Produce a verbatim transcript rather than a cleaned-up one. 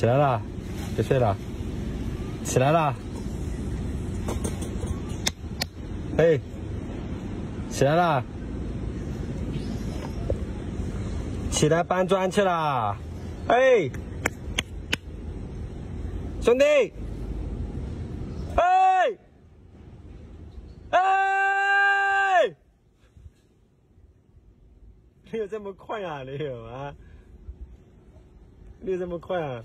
起来了，别睡了，起来了，嘿，起来了，起来搬砖去了，哎，兄弟，哎，哎，你有这么快啊？你有啊？你有这么快啊？